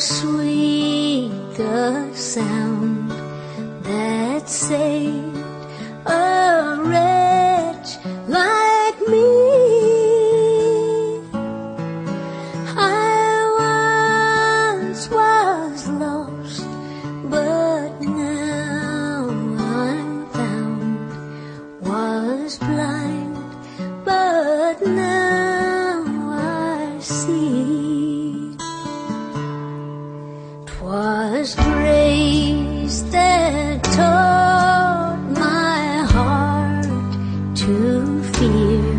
sweet the sound that saved a wretch like me. I once was lost, but now I'm found, was blind, but now I see. 'Twas grace that taught my heart to fear,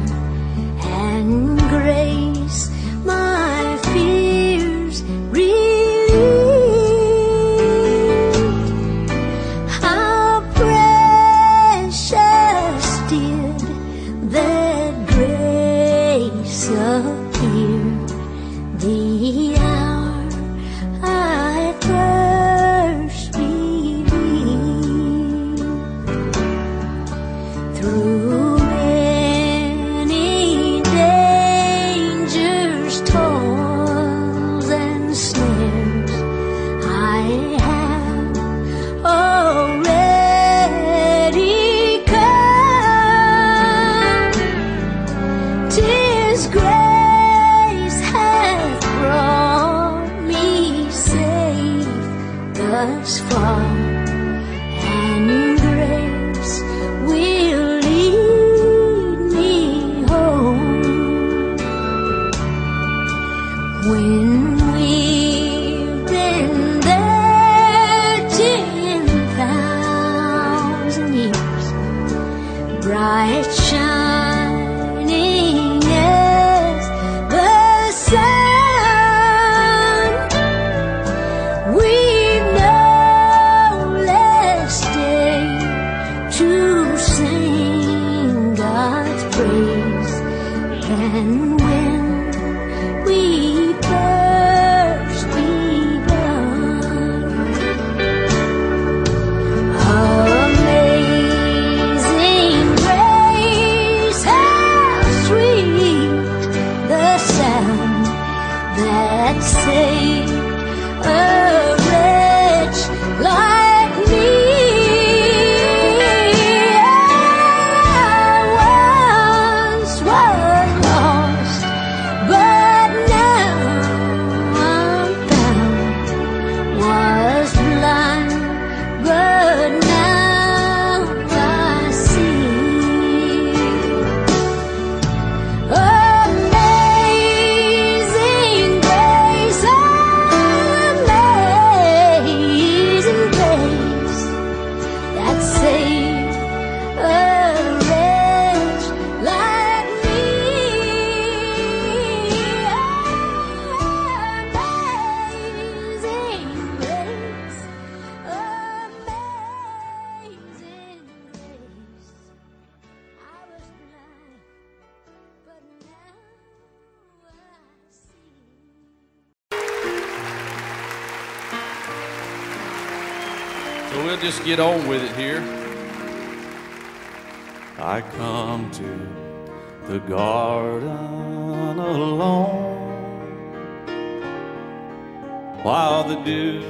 and grace my fears relieved. How precious did that grace appear the hour I first believed. Through many dangers, toils, and snares, I have already come. 'Tis grace hath brought me safe thus far, and grace will lead me home. When we've been there 10,000 years, bright shining as the sun, we've no less day to sing God's praise than when we first begun. Amazing grace, how sweet the sound that saved a wretch like me. I once was lost, but now I'm found, was blind, but now I see. Amazing grace that saved a wretch like me. Amazing grace, amazing grace. I was blind, but now I see. So we'll just get on with it here. I come to the garden alone while the dew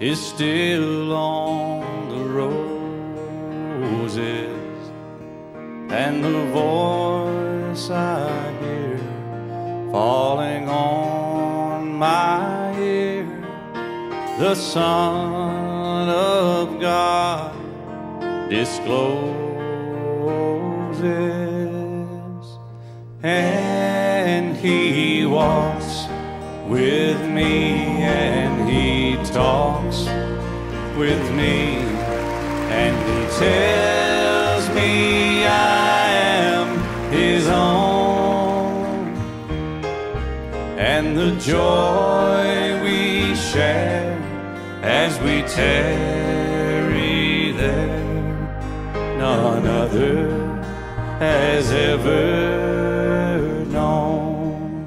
is still on the roses, and the voice I hear falling on my ear, the Son of God discloses, and he walks with me, and he talks with me, and he tells me I am his own, and the joy we share as we tarry there, none other has ever known.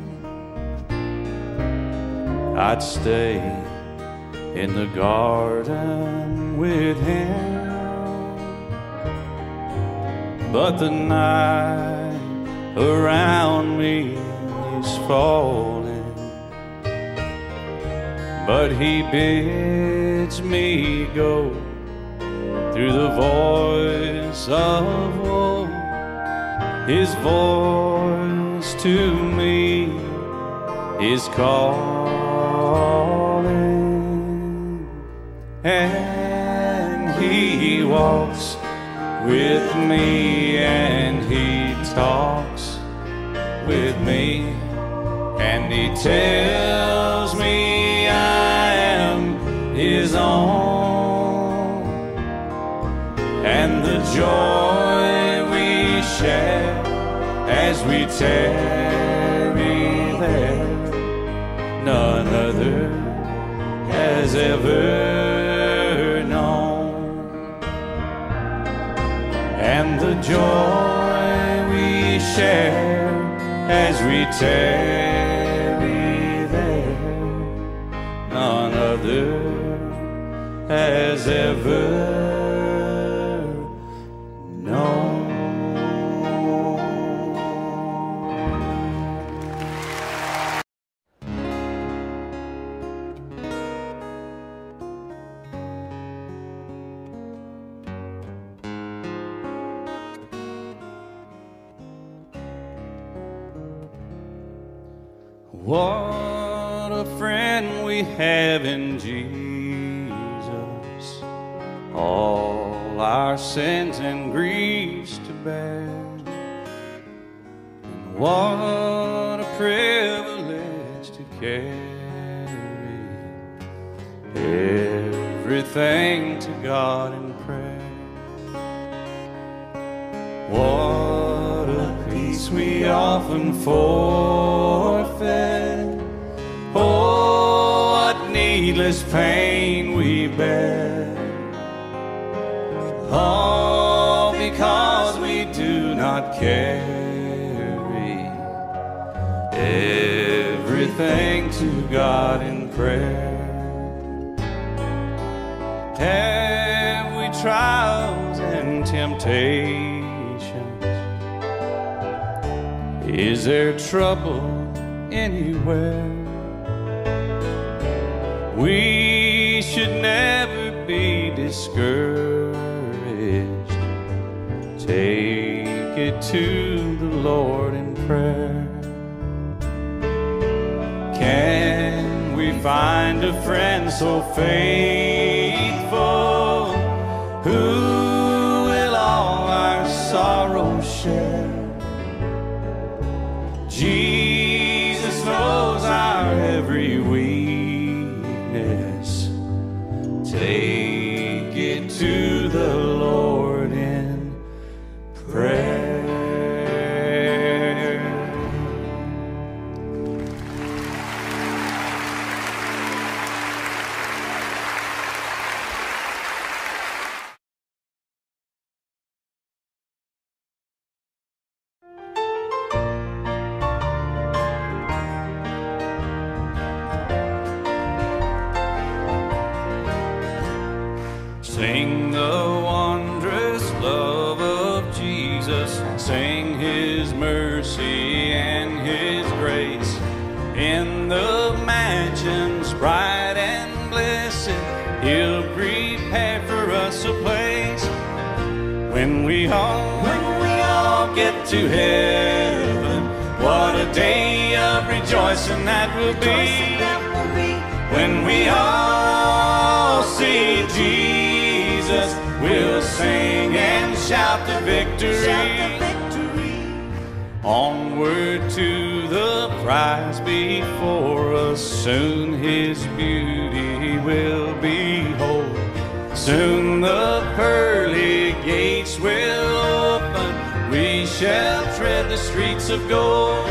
I'd stay in the garden with him, but the night around me is falling, but he bids me go through the voice of woe. His voice to me is calling, and he walks with me, and he talks with me, and he tells me I am his own, and the joy we share as we tarry there, none other has ever known, and the joy we share as we tarry there, none other has ever known. What a friend we have in Jesus, all our sins and griefs to bear. And what a privilege to carry everything to God in prayer. What a peace we often forfeit, needless pain we bear, all because we do not carry everything to God in prayer. Have we trials and temptations? Is there trouble anywhere? We should never be discouraged. Take it to the Lord in prayer. Can we find a friend so faithful, who will all our sorrow share? Jesus knows our every weakness. Take it to the Lord in prayer. Sing the wondrous love of Jesus, sing His mercy and His grace. In the mansions bright and blessed, He'll prepare for us a place. When we all get to heaven, what a day of rejoicing that will be. When we all see Jesus, we'll sing and shout the victory. Onward to the prize before us, soon His beauty will behold. Soon the pearly gates will open, we shall tread the streets of gold.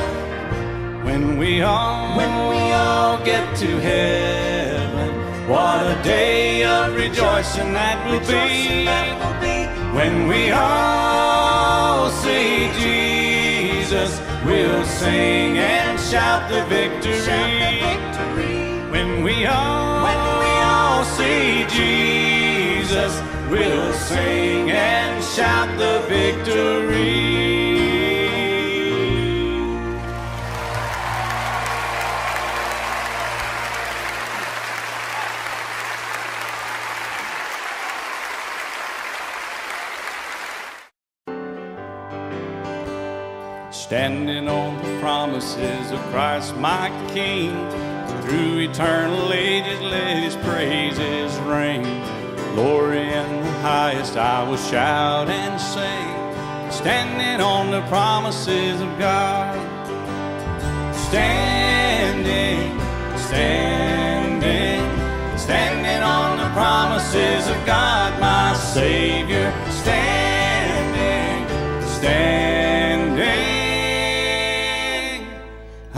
When we all get to heaven, what a day of rejoicing that will be. When we all see Jesus, we'll sing and shout the victory. When we all see Jesus, we'll sing and shout the victory. standing on the promises of Christ my King. Through eternal ages let his praises ring. Glory in the highest I will shout and sing, standing on the promises of God. Standing, standing, standing on the promises of God my Savior. Standing, standing,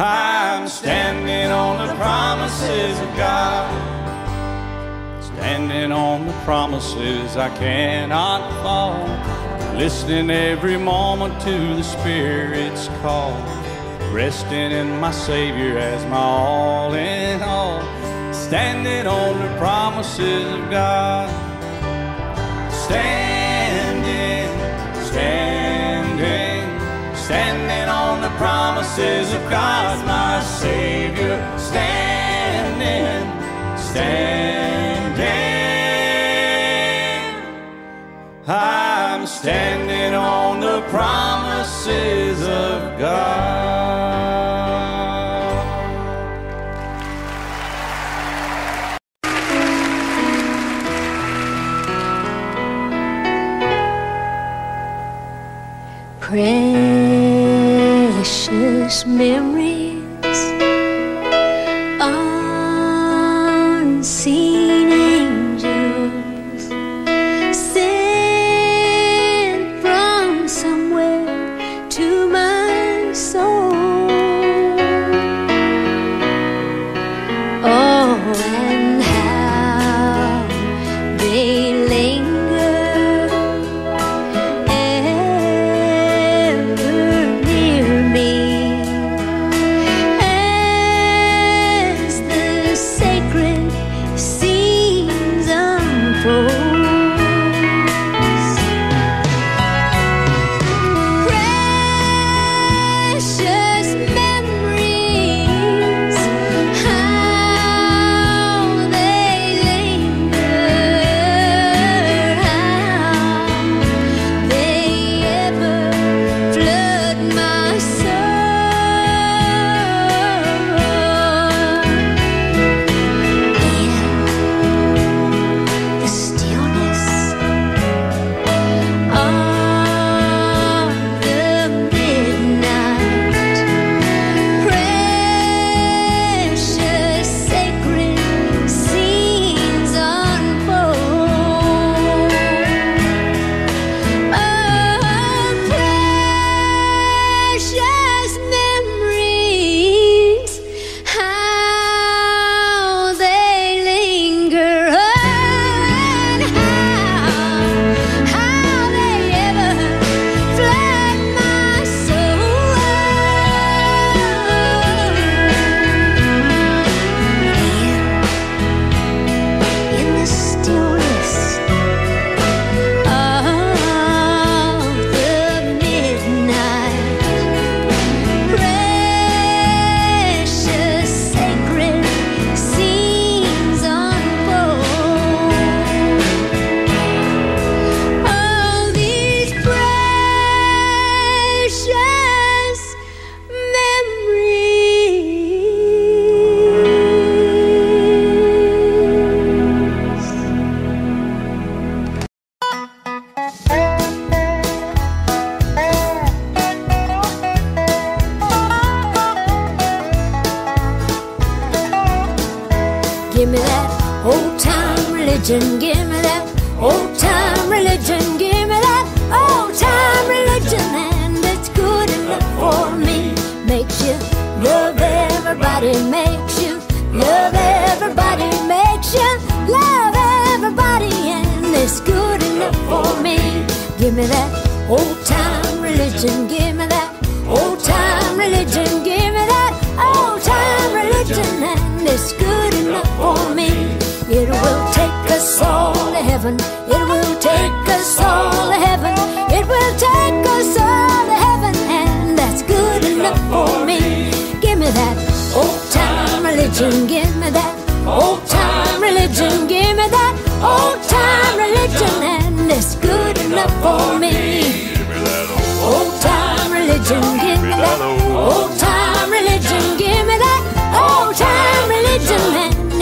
I'm standing on the promises of God. Standing on the promises I cannot fall, listening every moment to the Spirit's call, resting in my Savior as my all in all, standing on the promises of God. Standing, standing, standing on the promises of God, my Savior. Standing, standing, I'm standing on the promises of God. Precious memories, unseen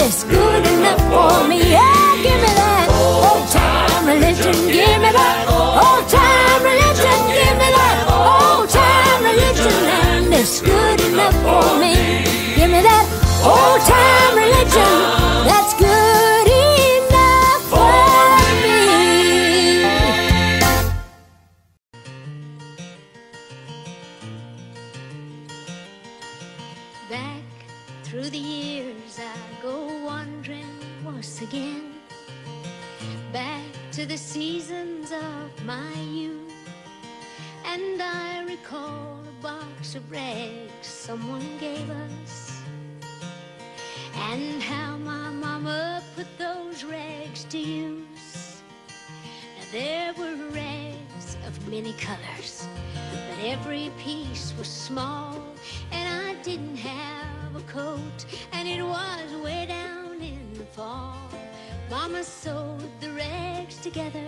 It's good enough for me. Yeah, give me that old time religion. Give me that old time religion. Give me that old time religion. And it's good enough for me. Give me that old time religion. That's good enough for me. Back through the years I go wandering once again, back to the seasons of my youth. And I recall a box of rags someone gave us, and how my mama put those rags to use. Now there were rags of many colors, but every piece was small, and I didn't have a coat, and it was way down in the fall. Mama sewed the rags together,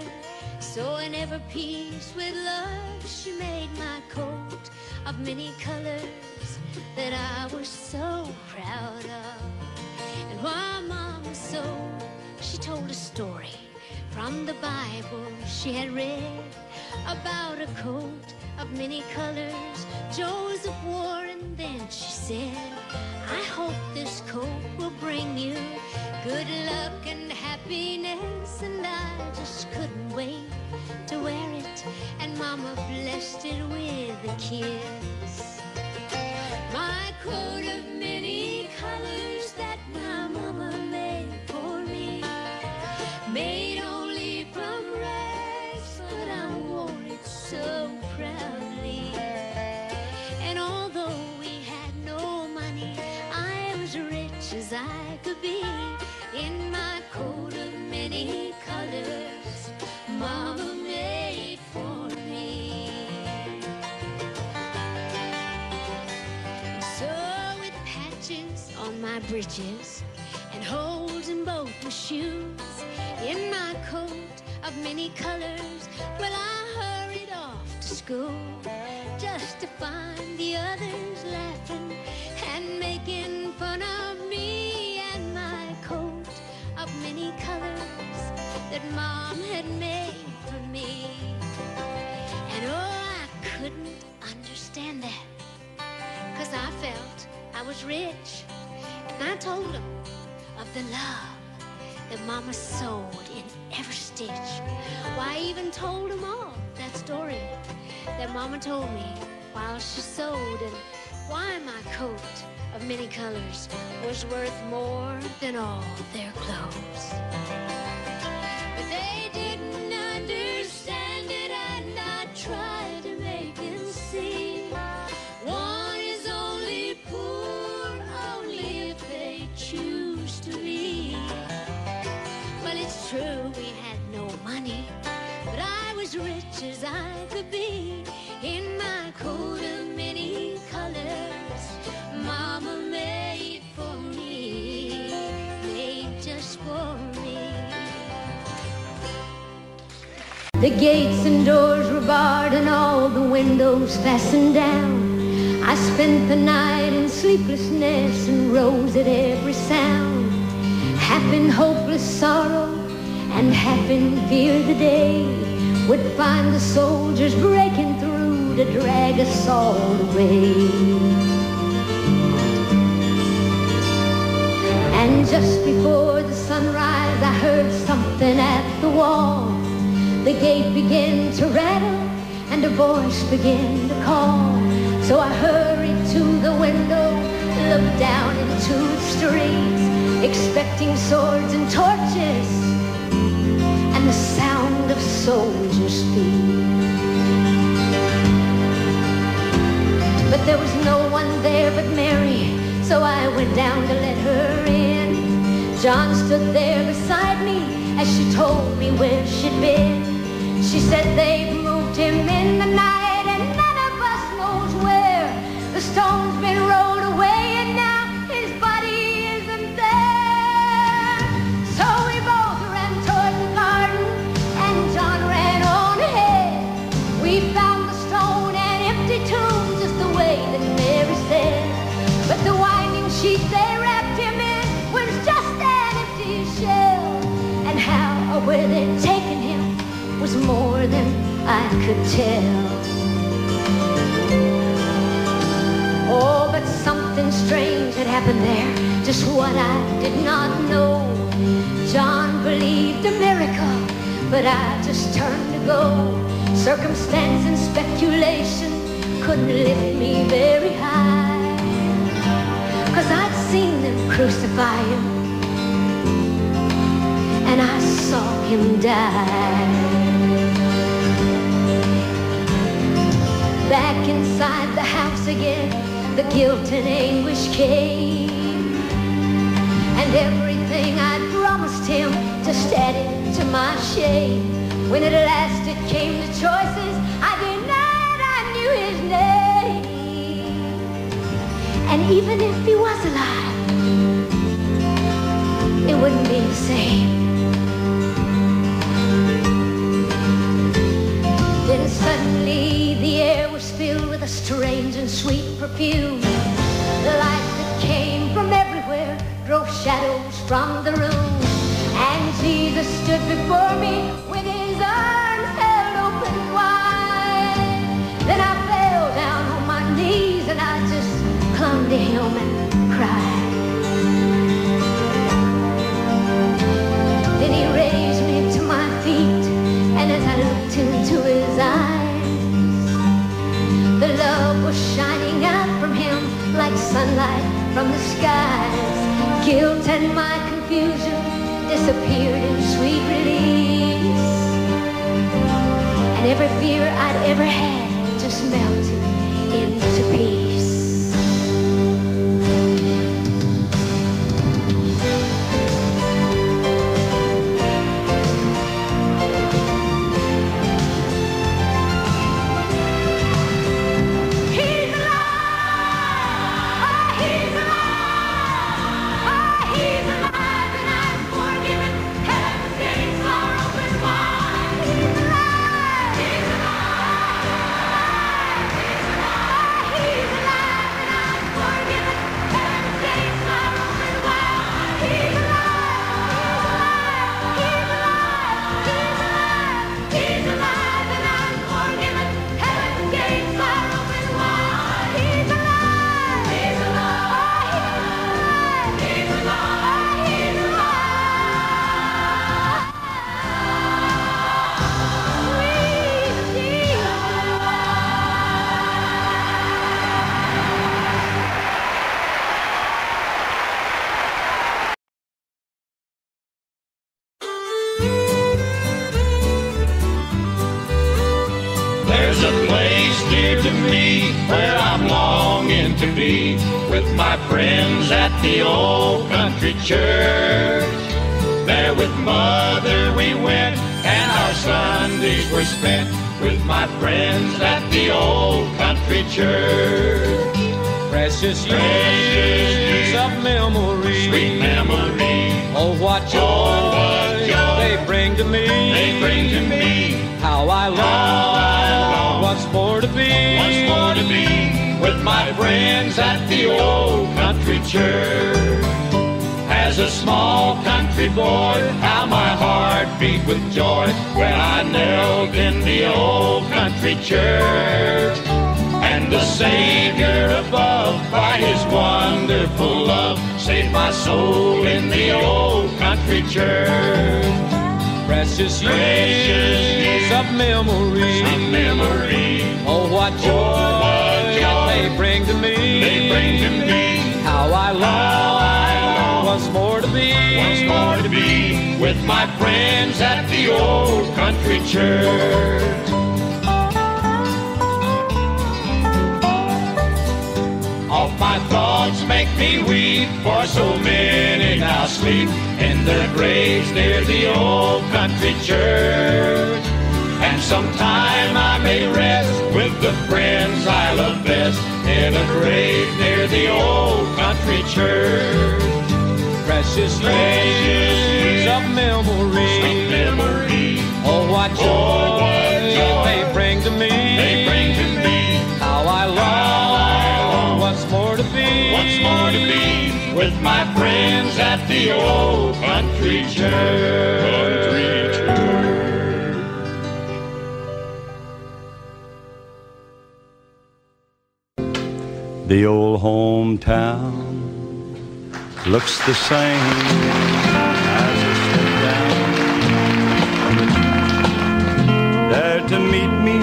so in every piece with love she made my coat of many colors that I was so proud of. And while Mama sewed, she told a story from the Bible she had read about a coat of many colors Joseph wore. And then she said, I hope this coat will bring you good luck and happiness. And I just couldn't wait to wear it, and Mama blessed it with a kiss. My coat of many colors that my mama made for me, made only from rags, but I wore it so proudly. And although we had no money, I was rich as I could be. In my coat of many colors, Mama made for me. And so with patches on my breeches and holes in both my shoes, in my coat of many colors, well, I hurried off to school just to find the others laughing and making fun of me and my coat of many colors that Mom had made for me. And oh, I couldn't understand that, 'cause I felt I was rich, and I told them of the love that Mama sewed in every stitch. Why, I even told them all that story that Mama told me while she sewed, and why my coat of many colors was worth more than all their clothes. But they didn't understand it, and I tried to make them see. One is only poor only if they choose to be. Well, it's true we had no money, but I was rich as I could be. In my coat of many colors, Mama made for me, made just for me. The gates and doors were barred and all the windows fastened down. I spent the night in sleeplessness and rose at every sound. Half in hopeless sorrow and half in fear the day would find the soldiers breaking through to drag us all away. And just before the sunrise I heard something at the wall. The gate began to rattle and a voice began to call. So I hurried to the window, looked down into the streets, expecting swords and torches and the sound of soldiers' feet. But there was no one there but Mary, so I went down to let her in. John stood there beside me as she told me where she'd been. She said they've moved him in the night and none of us knows where. The stone's been rolled away and now his body isn't there. So we both ran toward the garden and John ran on ahead. We found the stone and empty tomb just the way that Mary said. But the winding sheet they wrapped him in was just there. I could tell. Oh, but something strange had happened there, just what I did not know. John believed a miracle, but I just turned to go. Circumstance and speculation couldn't lift me very high, 'cause I'd seen them crucify him, and I saw him die. Back inside the house again, the guilt and anguish came, and everything I'd promised him just added to my shame. When at last it came to choices, I denied I knew his name. And even if he was alive, it wouldn't be the same. Then suddenly the air was filled with a strange and sweet perfume. The light that came from everywhere drove shadows from the room. And Jesus stood before me with his arms held open wide. Then I fell down on my knees and I just clung to him and cried. Then he raised me to my feet, and as I looked into his eyes, the love was shining out from him like sunlight from the skies. Guilt and my confusion disappeared in sweet release, and every fear I'd ever had just melted into peace. He's alive! Oh, he's alive! Oh, he's alive! With my friends at the old country church, there with mother we went, and our Sundays were spent with my friends at the old country church. Precious years of memory, sweet memory. Oh, what joy, oh, what joy they bring to me, they bring to me. How I long, what's more to be, what's more to be, with my friends at the old country church. As a small country boy, how my heart beat with joy when I knelt in the old country church. And the Savior above, by his wonderful love, saved my soul in the old country church. Precious years of memory, some memory. Oh, what joy, oh, what joy they bring to me, they bring to me. How I long, what's more to be, what's more to be, with my friends at the old country church. Off my thoughts make me weep, for so many now sleep in their graves near the old country church. And sometime I may rest with the friends I love best in a grave near the old country church. Precious treasures of memory, some memory. Oh, what joy, oh, what joy they bring to me, they bring to me. How I love, what's more to be, what's more to be, with my friends at the old country church. The old hometown looks the same. To meet me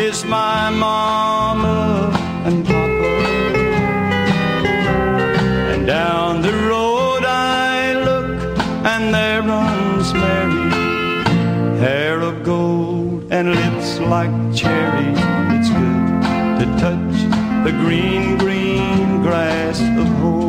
is my mama and papa, and down the road I look, and there runs Mary, hair of gold and lips like cherries. It's good to touch the green, green grass of home.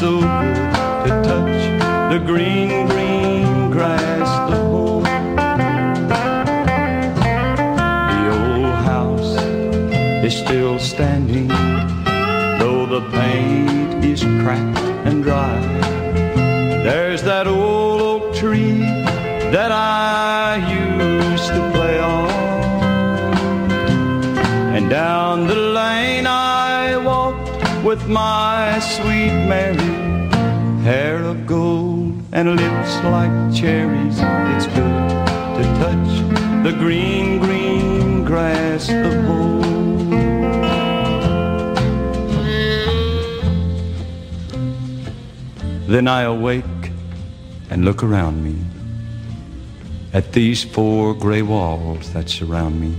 So good to touch the green, green grass of home. The old house is still standing, though the paint is cracked and dry. There's that old oak tree that I used to play on, and down the lane I walked with my sweet Mary, hair of gold and lips like cherries. It's good to touch the green, green grass of home. Then I awake and look around me at these four gray walls that surround me,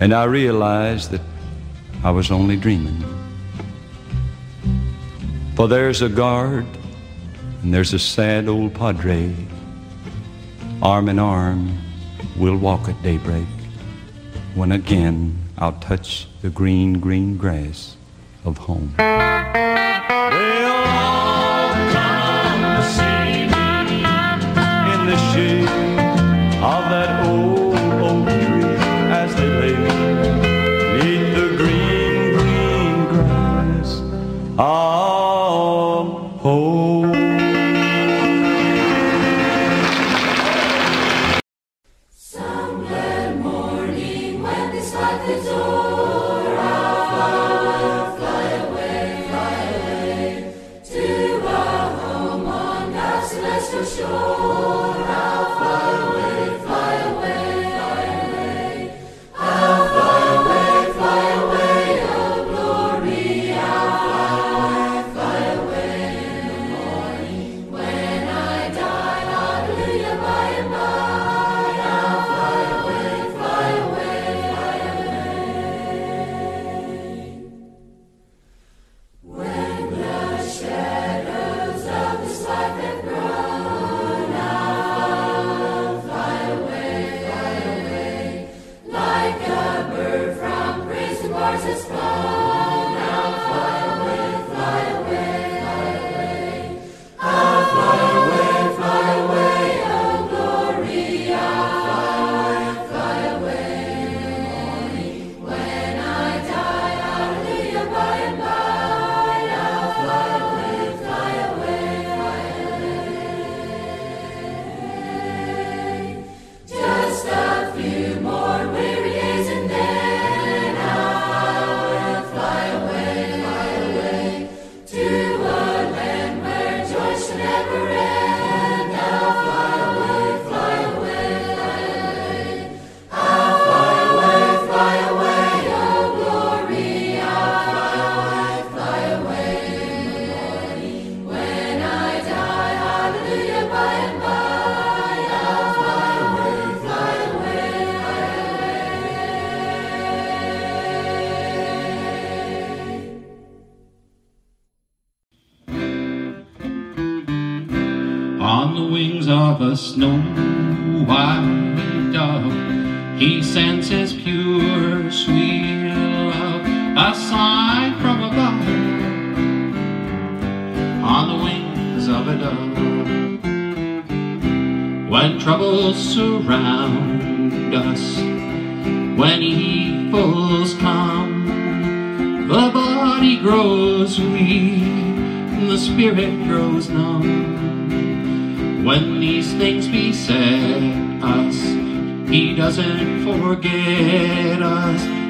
and I realize that I was only dreaming. For there's a guard and there's a sad old padre, arm in arm we'll walk at daybreak, when again I'll touch the green, green grass of home. They'll all come to see me in the shade of that old oak tree, as they lay beneath the green, green grass of home.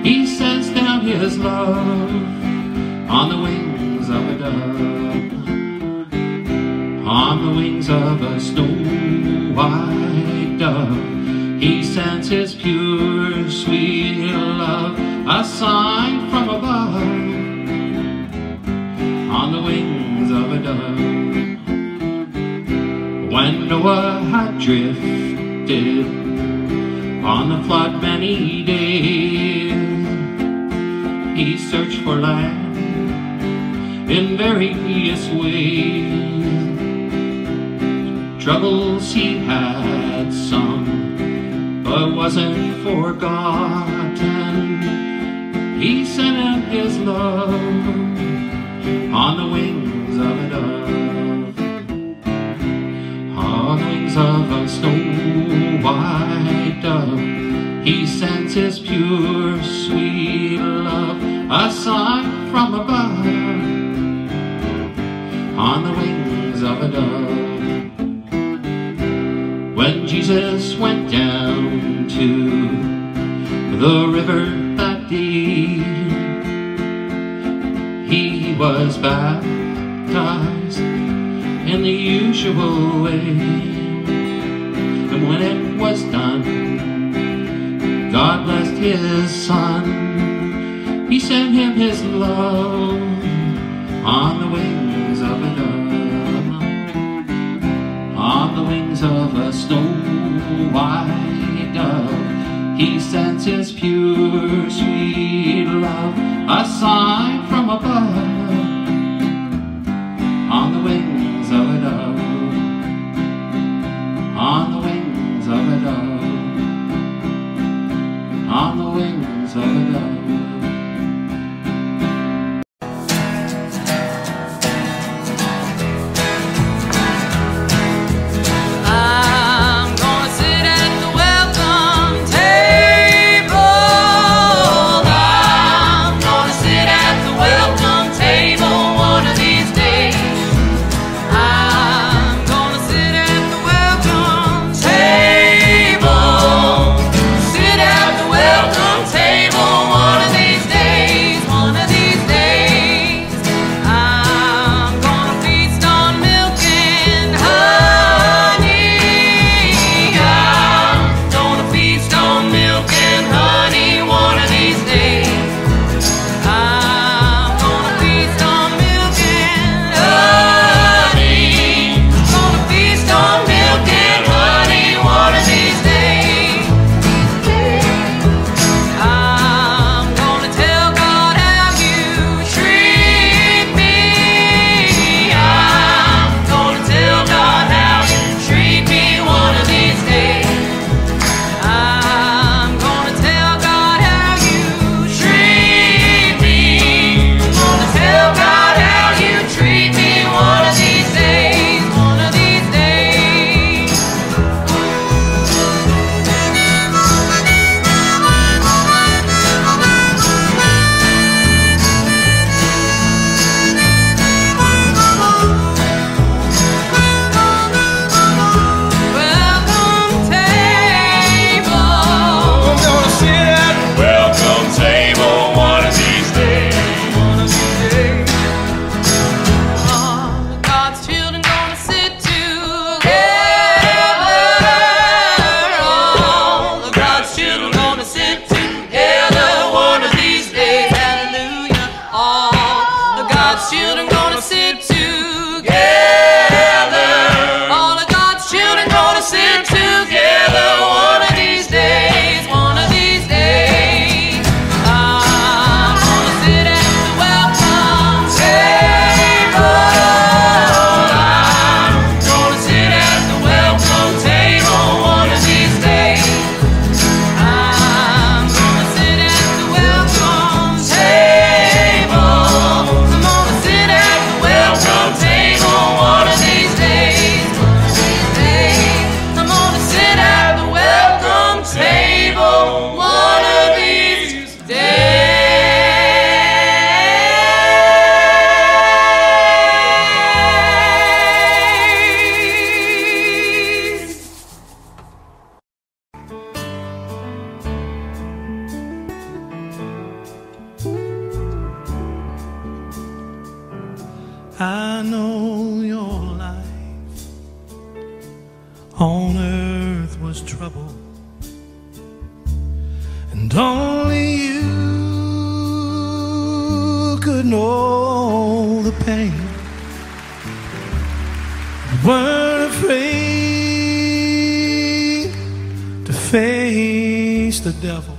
He sends down his love on the wings of a dove. on the wings of a snow-white dove. He sends his pure, sweet love, a sign from above, on the wings of a dove. When Noah had drifted on the flood many days, he searched for land in various ways. Troubles he had some, but wasn't forgotten. He sent out his love on the wings of a dove, on the wings of a snow-white dove. He sends his pure, sweet love, a sign from above, on the wings of a dove. When Jesus went down to the river that day, he was baptized in the usual way. And when it was done, God blessed his son. He sent him his love on the wings of a dove, on the wings of a snow-white dove. He sends his pure, sweet love, a sign from above, on the wings of a dove, on the wings of a dove, on the wings of a dove. I know your life on earth was trouble, and only you could know the pain. You weren't afraid to face the devil.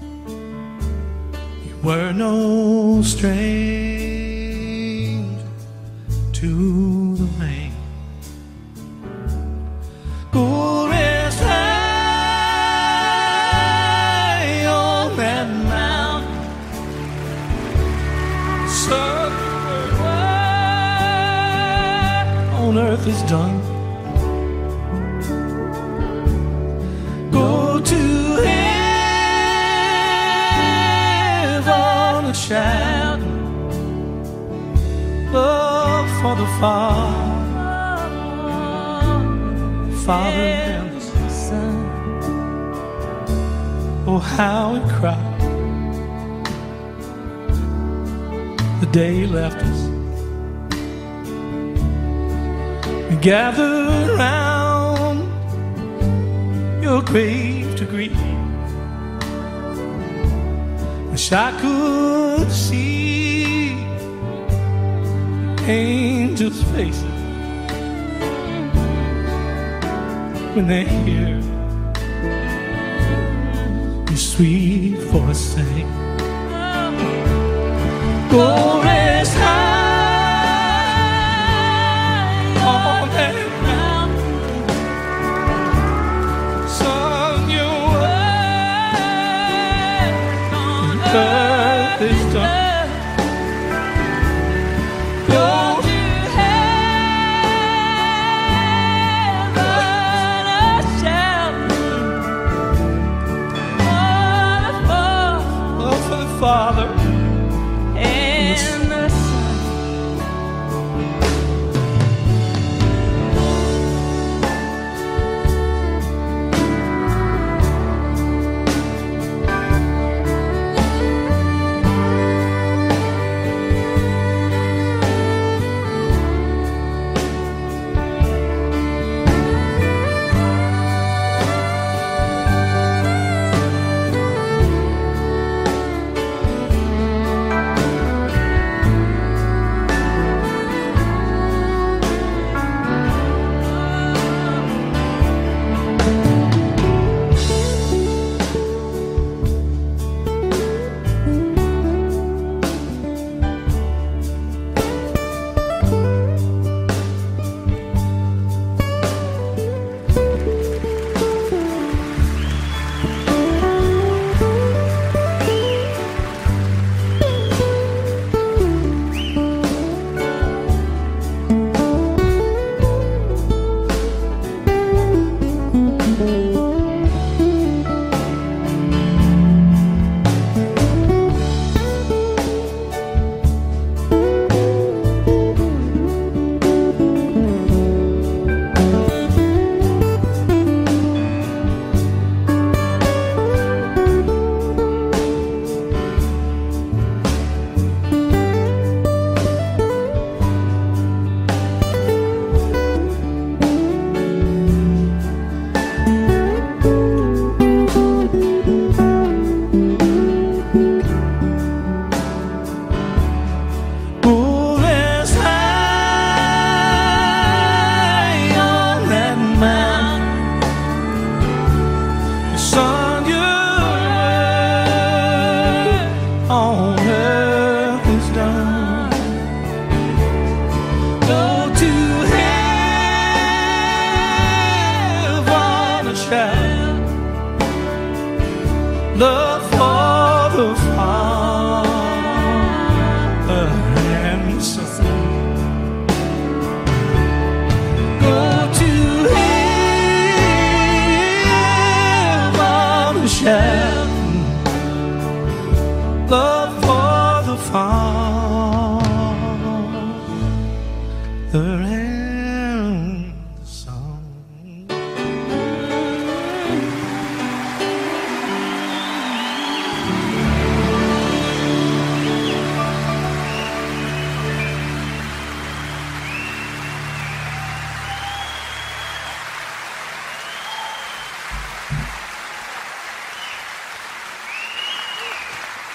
You were no stranger to the pain. Earth is done. Go to heaven and shout love for the Father and the Son. Oh, how it cried the day he left us. Gathered round your grave to grieve. Wish I could see angels' faces when they hear your sweet voice sing. Glory is high.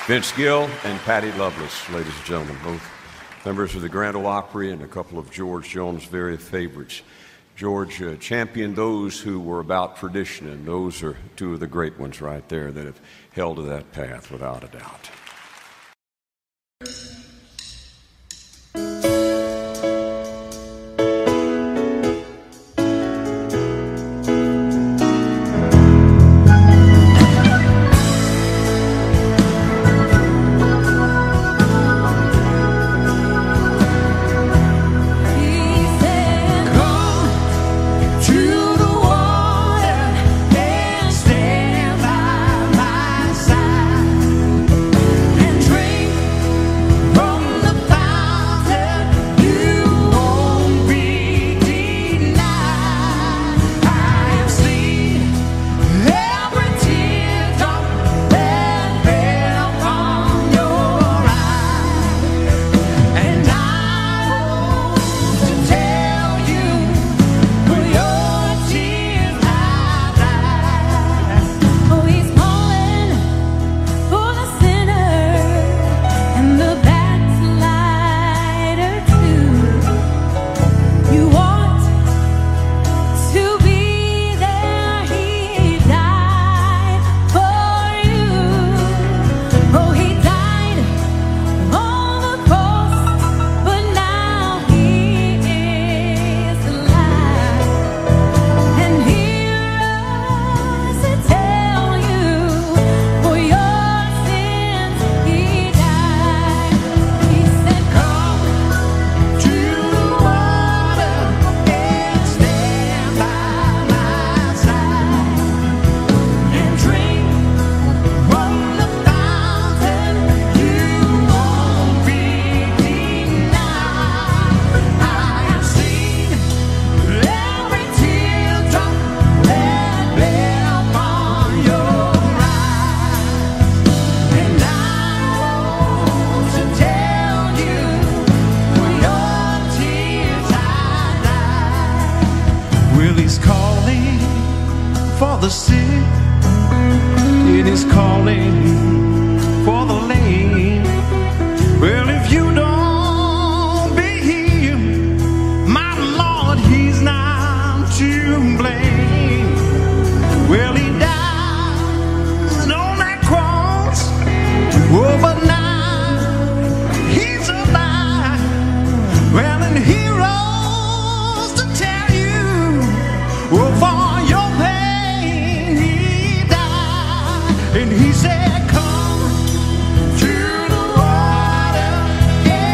Vince Gill and Patty Loveless, ladies and gentlemen, both members of the Grand Ole Opry and a couple of George Jones' very favorites. George championed those who were about tradition, and those are two of the great ones right there that have held to that path without a doubt. He's calling for the sick, it is calling for the lame. Well, if you don't be healed, my Lord, he's not to blame. Well, he died on that cross, oh, but now he's alive. Well, and heroes to tell you, oh, for your pain he died, and he said, come to the water.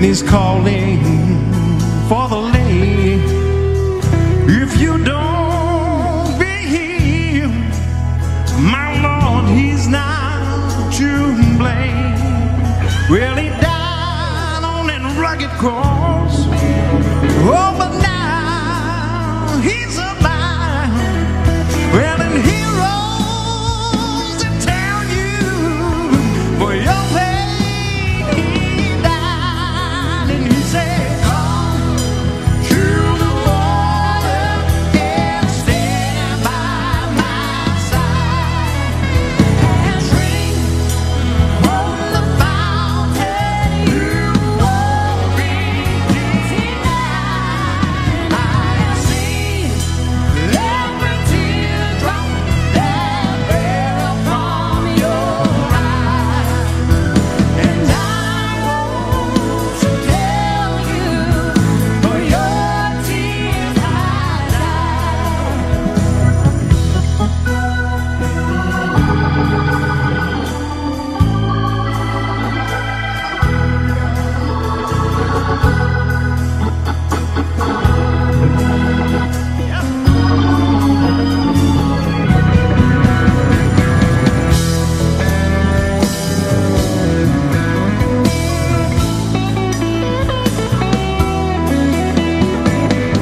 and he's calling for the lady. If you don't be here, my Lord, he's not to blame. Well, he died on that rugged cross, oh, but now he's alive. Well, and he rose to tell you, for your pain he died. And he said, come to the water and stand by my side. And drink from the fountain you won't drink tonight. I see every teardrop that fell upon your eye. And I want to tell you, for your tears I died. This is calling for the motherless and the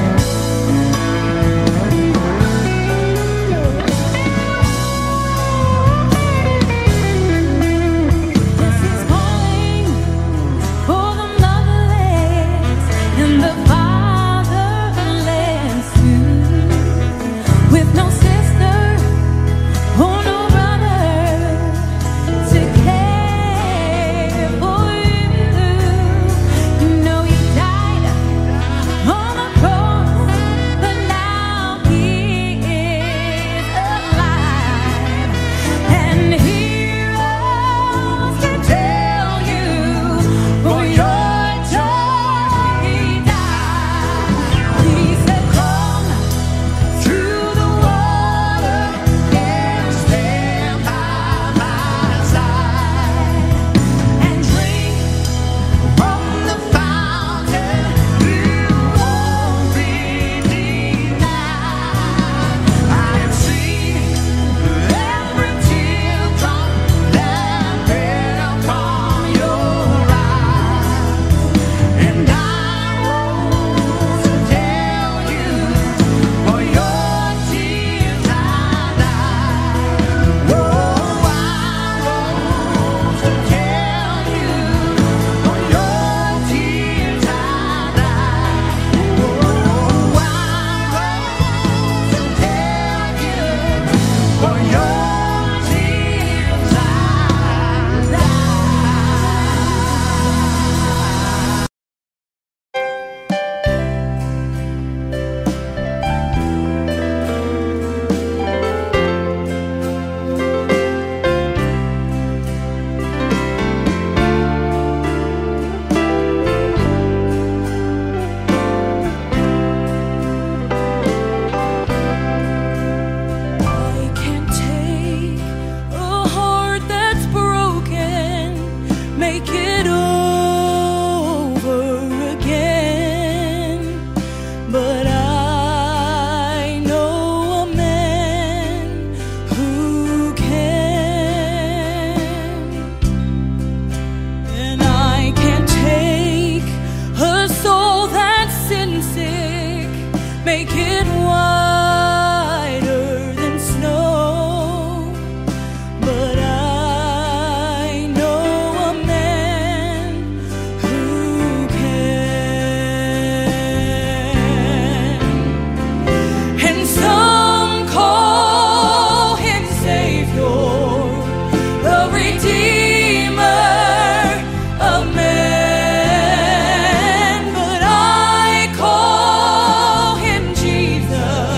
fatherless too, with no sister or no brother to care for you. You know you died on the cross, but now he is alive. And heroes can tell you, for your joy he died. He said, come to the water and stand by my side. And drink from the fountain you won't be denied. I have seen every teardrop that fell from your eye. And I want to tell you, for your tears I died. Oh, I want to tell you, for your tears I died. Oh, I want to tell you, for your tears I died. I can't take a heart that's broken, make it over again. But I know a man who can. And I can't take a soul that's sin sick, make it wider than snow. But I know a man who can. And some call him Savior, the Redeemer of men, but I call him Jesus,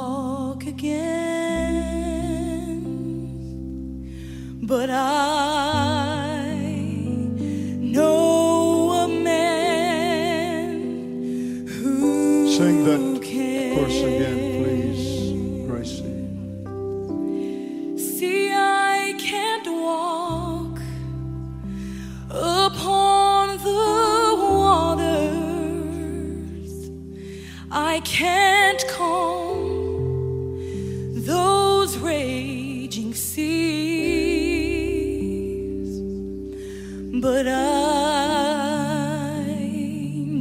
walk again, but I know a man who sing that can. Course again, please, Gracie. See, I can't walk upon the waters. I can't calm those raging seas, but I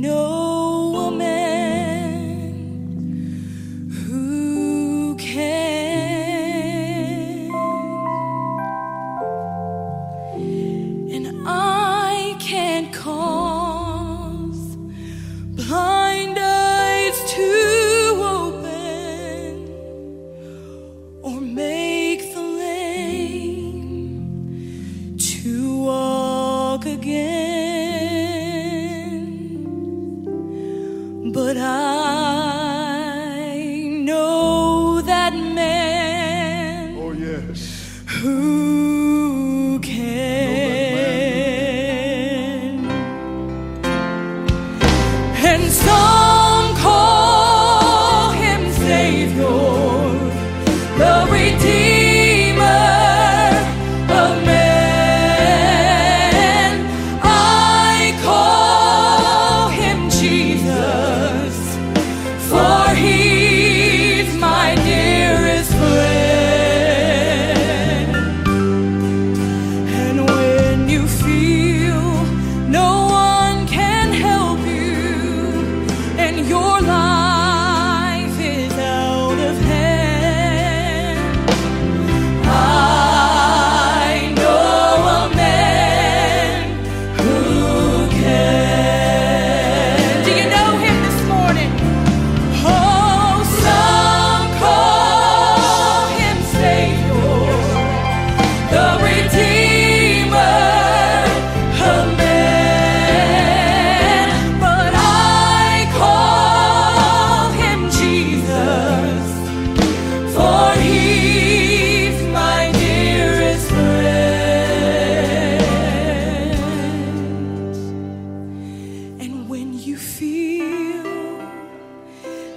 know a man who can, and I can't cause blind eyes to again, but I know that man. Oh yes, who can. And some call him Savior, the Redeemer.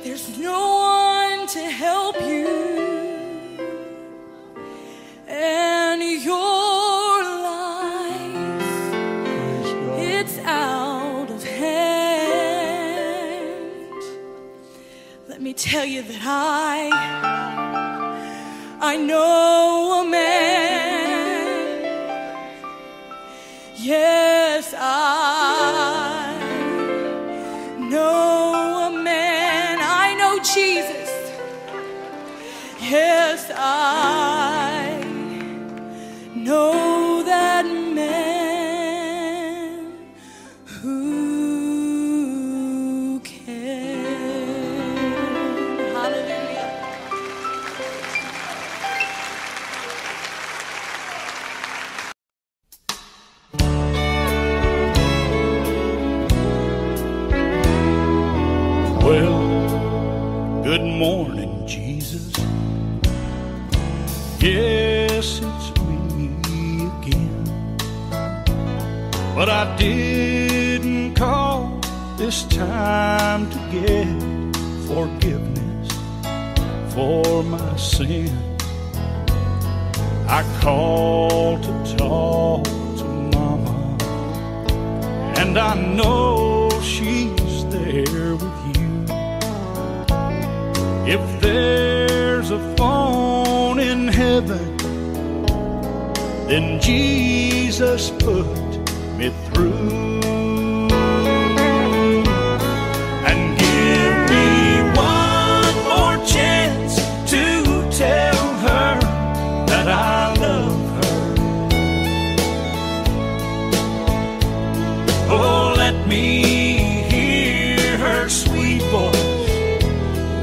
There's no one to help you, and your life, it's out of hand. Let me tell you that I know a man. Yes, I know Jesus. Yes, I know that man who can. Hallelujah. Well, good morning, Jesus. Yes, it's me again. But I didn't call this time to get forgiveness for my sin. I called to talk to Mama, and I know she's there with you. If there's a phone in heaven, then Jesus put me through. And give me one more chance to tell her that I love her. Oh, let me hear her sweet voice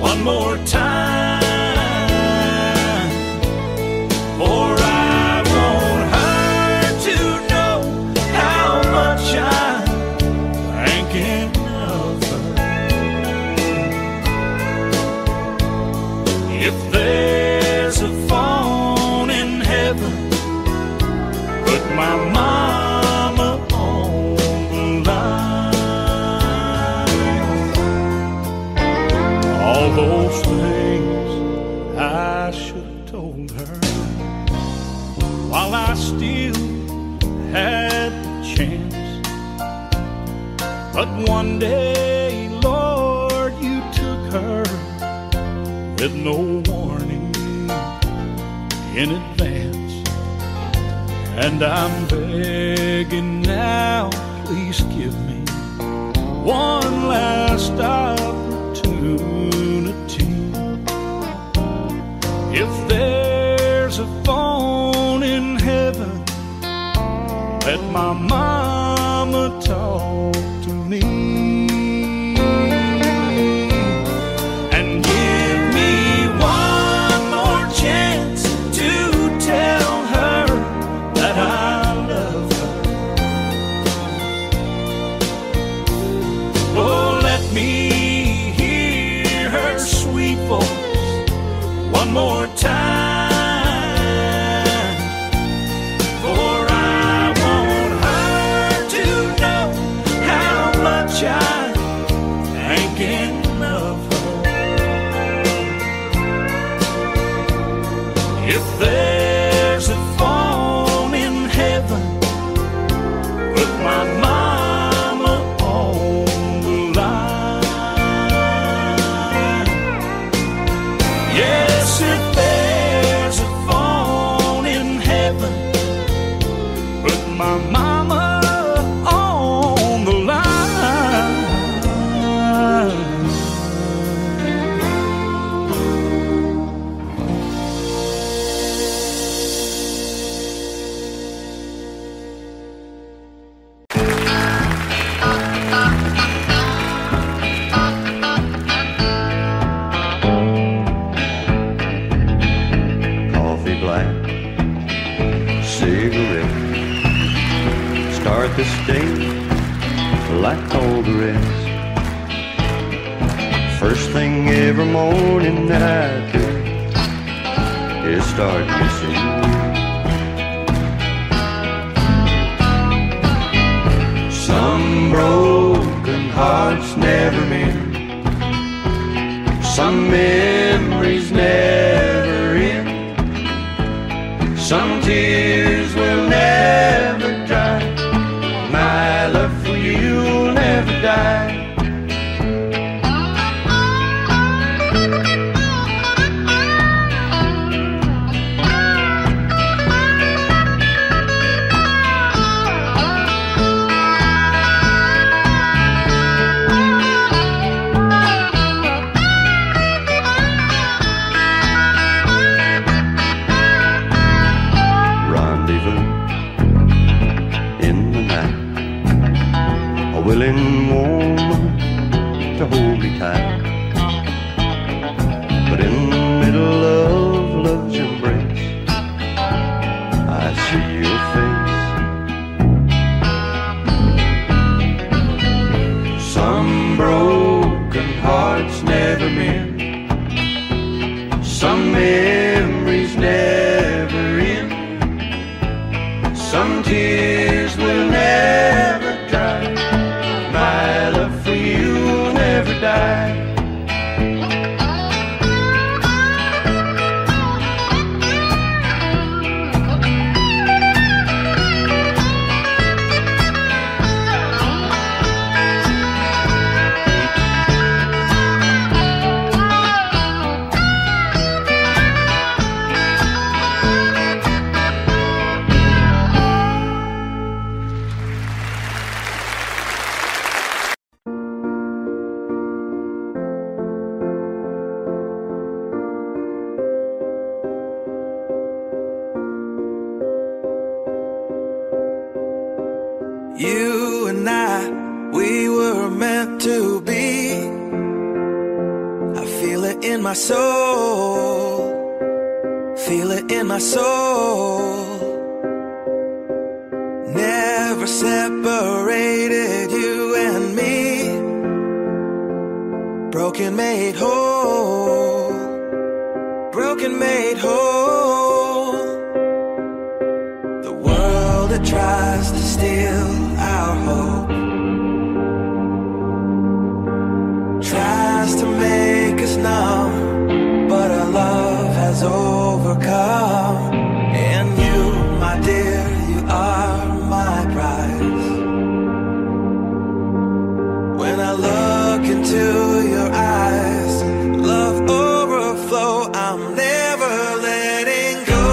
one more time, for I want her to know If there's a phone in heaven, put my mama on the line. All those things I should have told her while I still had the chance. But one day, Lord, you took her with no warning in advance. And I'm begging now, please give me one last opportunity. If there's a phone in heaven, let my mama talk to me. Like all the rest, first thing every morning that I do is start missing you. Some broken hearts never mend, some memories never end, some tears will never dry. My love for you'll never die. Willing woman to hold me tight, but in the middle of love's embrace, I see your face. Some broken hearts never mend, some memories never end, some tears will never dry. My love for you will never die. Broken made whole, broken made whole. The world that tries to steal our hope tries to make us numb, but our love has overcome. And you, my dear, you are my prize. When I look into your eyes, love overflow, I'm never letting go.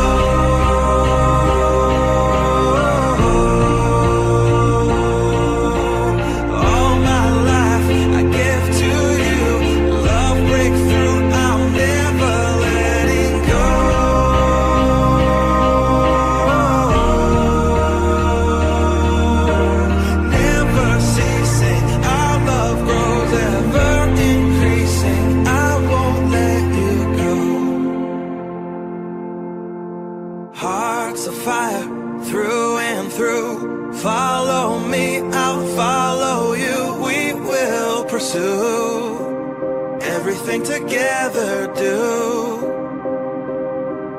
All my life I give to you, love breakthrough, I'm never letting go. Never ceasing, our love grows ever increasing, I won't let you go. Hearts of fire, through and through, follow me, I'll follow you, we will pursue everything together do.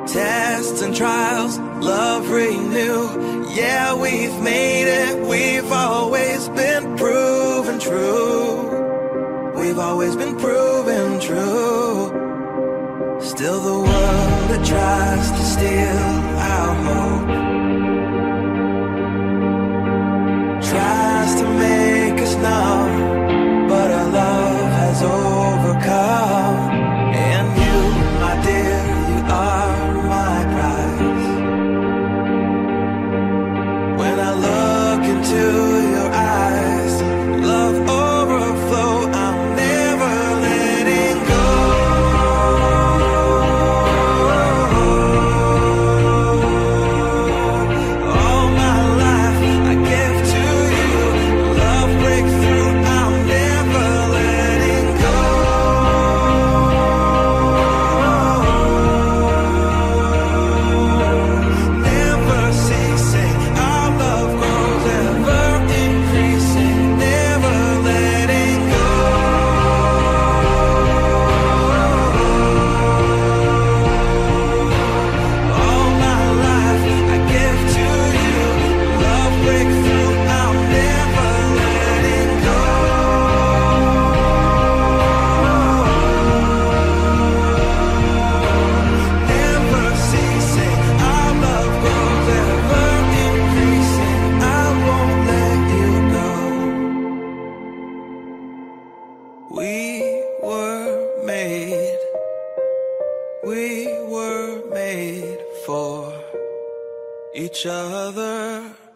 Tests and trials, love renew, yeah, we've made it, we've always been proven true. We've always been proven true. Still the world that tries to steal our hope tries to make us numb, but our love has overcome. And you, my dear, you are my prize. When I look into your eyes, love overflow, I'm never letting go. All my life I give to you, love breakthrough, I'm never letting go. Never ceasing, our love grows ever increasing, never letting go. All my life I give to you, love breakthrough, I'm never letting go. Never ceasing, our love grows ever increasing, I won't let you go. We were made for each other.